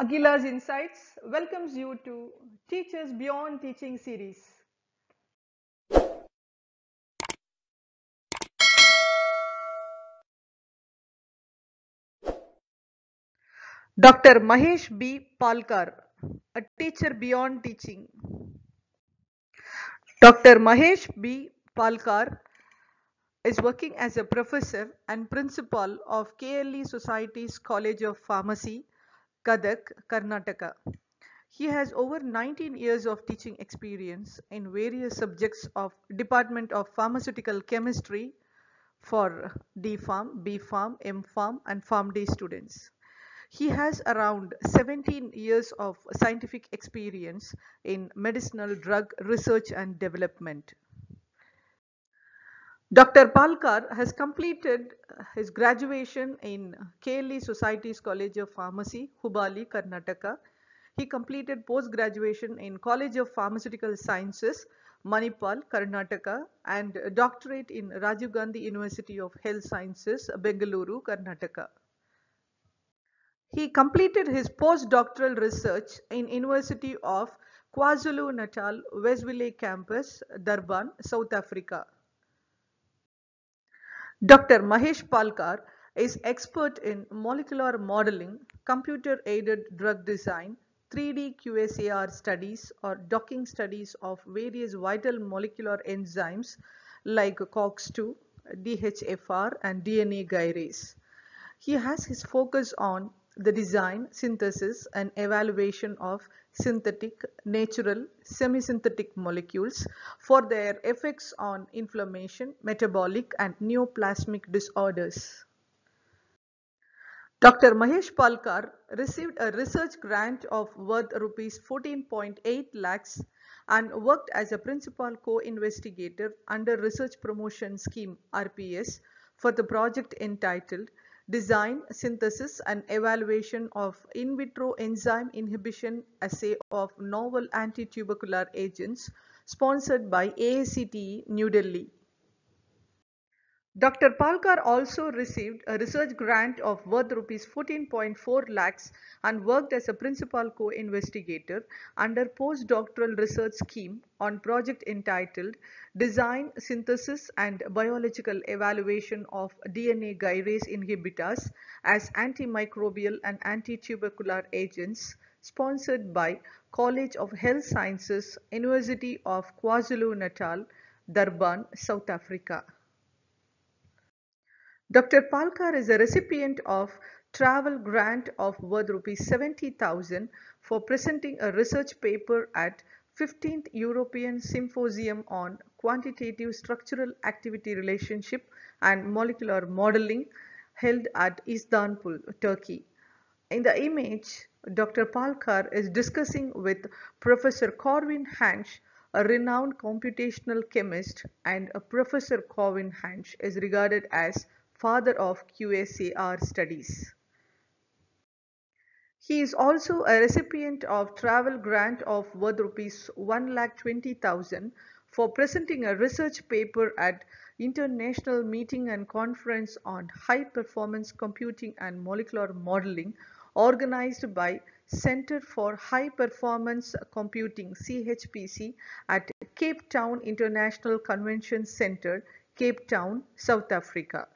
Agila's Insights welcomes you to Teachers Beyond Teaching series. Dr. Mahesh B. Palkar, a teacher beyond teaching. Dr. Mahesh B. Palkar is working as a professor and principal of KLE Society's College of Pharmacy, Gadag, Karnataka. He has over 19 years of teaching experience in various subjects of Department of Pharmaceutical Chemistry for D.Pharm., B.Pharm., M. Pharm. and Pharm. D. students. He has around 17 years of scientific experience in medicinal drug research and development. Dr. Palkar has completed his graduation in KLE Society's College of Pharmacy, Hubali, Karnataka. He completed post-graduation in College of Pharmaceutical Sciences, Manipal, Karnataka, and a doctorate in Rajiv Gandhi University of Health Sciences, Bengaluru, Karnataka. He completed his postdoctoral research in University of KwaZulu-Natal, Westville campus, Durban, South Africa. Dr. Mahesh Palkar is expert in molecular modeling, computer-aided drug design, 3D QSAR studies or docking studies of various vital molecular enzymes like COX-2, DHFR and DNA gyrase. He has his focus on the design, synthesis and evaluation of synthetic, natural, semi-synthetic molecules for their effects on inflammation, metabolic and neoplasmic disorders. Dr. Mahesh Palkar received a research grant of worth rupees 14.8 lakhs and worked as a principal co-investigator under Research Promotion Scheme RPS for the project entitled Design, Synthesis and Evaluation of In Vitro Enzyme Inhibition Assay of Novel Anti-Tubercular Agents, sponsored by AICTE, New Delhi. Dr. Palkar also received a research grant of worth rupees 14.4 lakhs and worked as a principal co-investigator under postdoctoral research scheme on project entitled Design, Synthesis and Biological Evaluation of DNA Gyrase Inhibitors as Antimicrobial and Antitubercular Agents, sponsored by College of Health Sciences, University of KwaZulu-Natal, Durban, South Africa. Dr. Palkar is a recipient of travel grant of worth rupees 70,000 for presenting a research paper at 15th European Symposium on Quantitative Structural Activity Relationship and Molecular Modeling held at Istanbul, Turkey. In the image, Dr. Palkar is discussing with Professor Corwin Hansch, a renowned computational chemist, and Professor Corwin Hansch is regarded as father of QSAR studies. He is also a recipient of travel grant of worth rupees 1,20,000 for presenting a research paper at International Meeting and Conference on High Performance Computing and Molecular Modeling organized by Center for High Performance Computing CHPC at Cape Town International Convention Center, Cape Town, South Africa.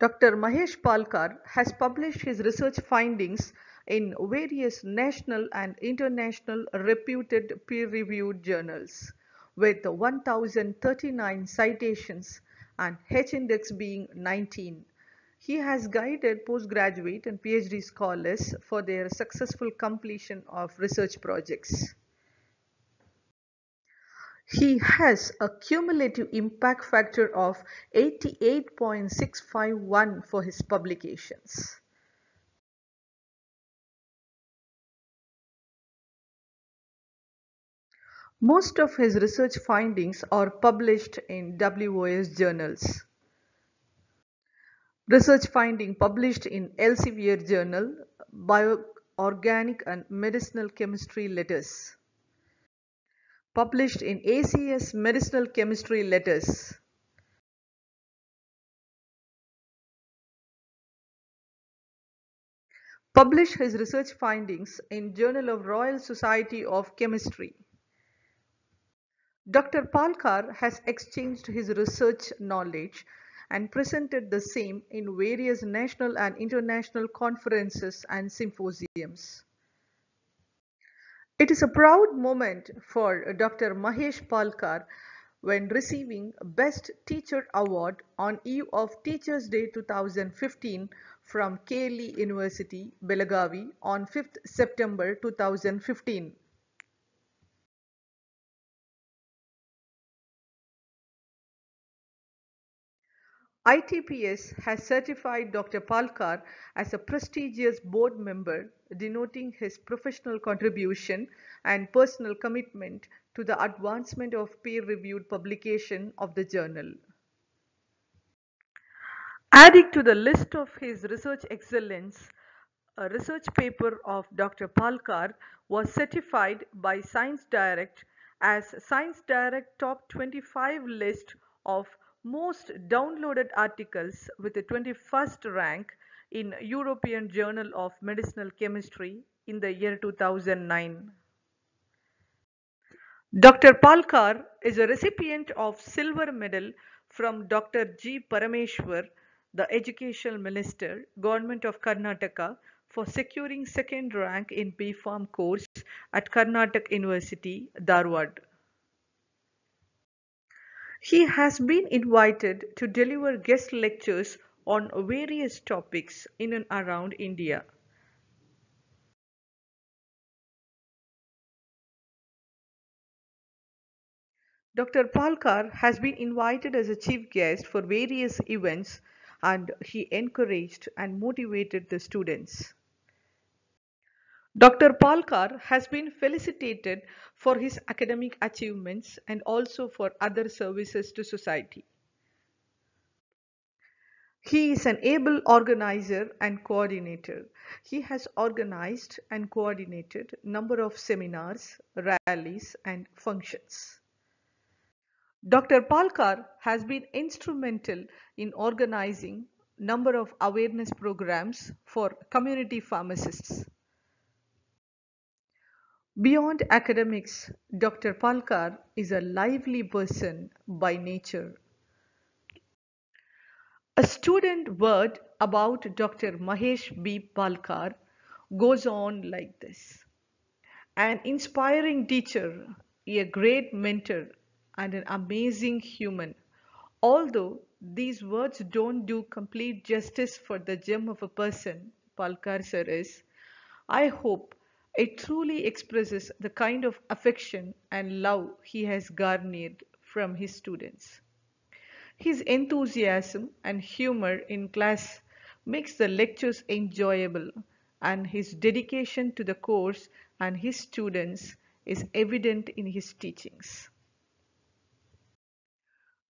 Dr. Mahesh Palkar has published his research findings in various national and international reputed peer-reviewed journals, with 1,039 citations and H-index being 19. He has guided postgraduate and PhD scholars for their successful completion of research projects. He has a cumulative impact factor of 88.651 for his publications. Most of his research findings are published in WoS journals. Research finding published in Elsevier Journal, Bioorganic and Medicinal Chemistry Letters. Published in ACS Medicinal Chemistry Letters. published his research findings in Journal of Royal Society of Chemistry. Dr. Palkar has exchanged his research knowledge and presented the same in various national and international conferences and symposiums. It is a proud moment for Dr. Mahesh Palkar when receiving Best Teacher Award on eve of Teachers' Day 2015 from KLE University, Belagavi on 5th September 2015. ITPS has certified Dr. Palkar as a prestigious board member, denoting his professional contribution and personal commitment to the advancement of peer-reviewed publication of the journal. Adding to the list of his research excellence, a research paper of Dr. Palkar was certified by Science Direct as Science Direct Top 25 list of most downloaded articles with a 21st rank in European Journal of Medicinal Chemistry in the year 2009. Dr. Palkar is a recipient of silver medal from Dr. G. Parameshwar, the Educational Minister, Government of Karnataka, for securing second rank in B. Pharm. course at Karnataka University, Dharwad. He has been invited to deliver guest lectures on various topics in and around India. Dr. Palkar has been invited as a chief guest for various events, and he encouraged and motivated the students. Dr. Palkar has been felicitated for his academic achievements and also for other services to society. He is an able organizer and coordinator. He has organized and coordinated a number of seminars, rallies, and functions. Dr. Palkar has been instrumental in organizing a number of awareness programs for community pharmacists. Beyond academics, Dr. Palkar is a lively person by nature. A student word about Dr. Mahesh B. Palkar goes on like this: an inspiring teacher, a great mentor, and an amazing human. Although these words don't do complete justice for the gem of a person Palkar sir is, I hope it truly expresses the kind of affection and love he has garnered from his students. His enthusiasm and humor in class makes the lectures enjoyable, and his dedication to the course and his students is evident in his teachings.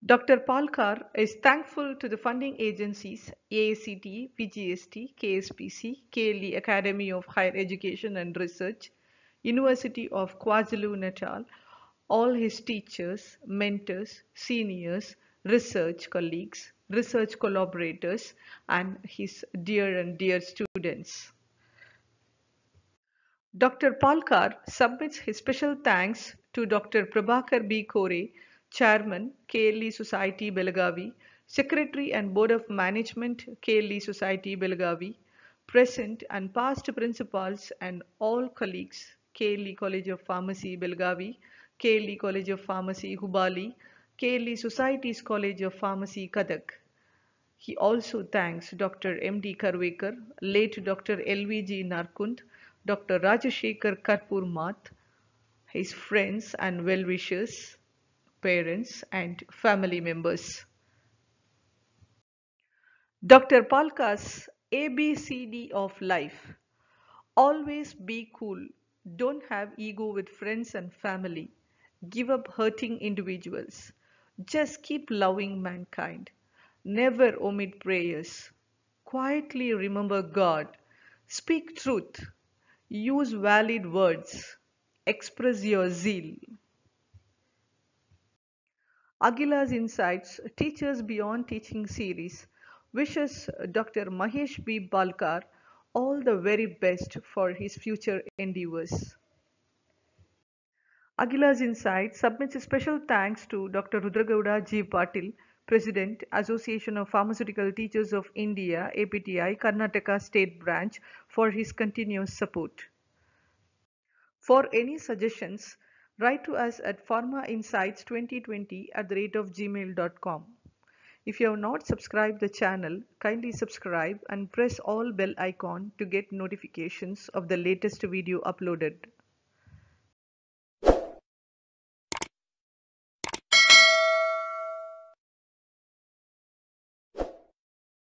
Dr. Palkar is thankful to the funding agencies AICTE, PGST, KSPC, KLE Academy of Higher Education and Research, University of KwaZulu-Natal, all his teachers, mentors, seniors, research colleagues, research collaborators, and his dear students. Dr. Palkar submits his special thanks to Dr. Prabhakar B. Kore, Chairman, KLE Society, Belagavi, Secretary and Board of Management, KLE Society, Belagavi, present and past principals and all colleagues, KLE College of Pharmacy, Belagavi, KLE College of Pharmacy, Hubali, KLE Society's College of Pharmacy, Gadag. He also thanks Dr. M.D. Karwekar, late Dr. L.V.G. Narkund, Dr. Rajashekar Karpur Math, his friends and well-wishers, parents and family members. Dr. Palkar's ABCD of life: always be cool, don't have ego with friends and family, give up hurting individuals, just keep loving mankind, never omit prayers, quietly remember God, speak truth, use valid words, express your zeal. Agila's Insights Teachers Beyond Teaching series wishes Dr. Mahesh B. Palkar all the very best for his future endeavors. Agila's Insights submits a special thanks to Dr. Rudragauda G. Patil, President, Association of Pharmaceutical Teachers of India, APTI, Karnataka State Branch, for his continuous support. For any suggestions, write to us at pharmainsights2020@gmail.com. If you have not subscribed the channel, kindly subscribe and press all bell icon to get notifications of the latest video uploaded.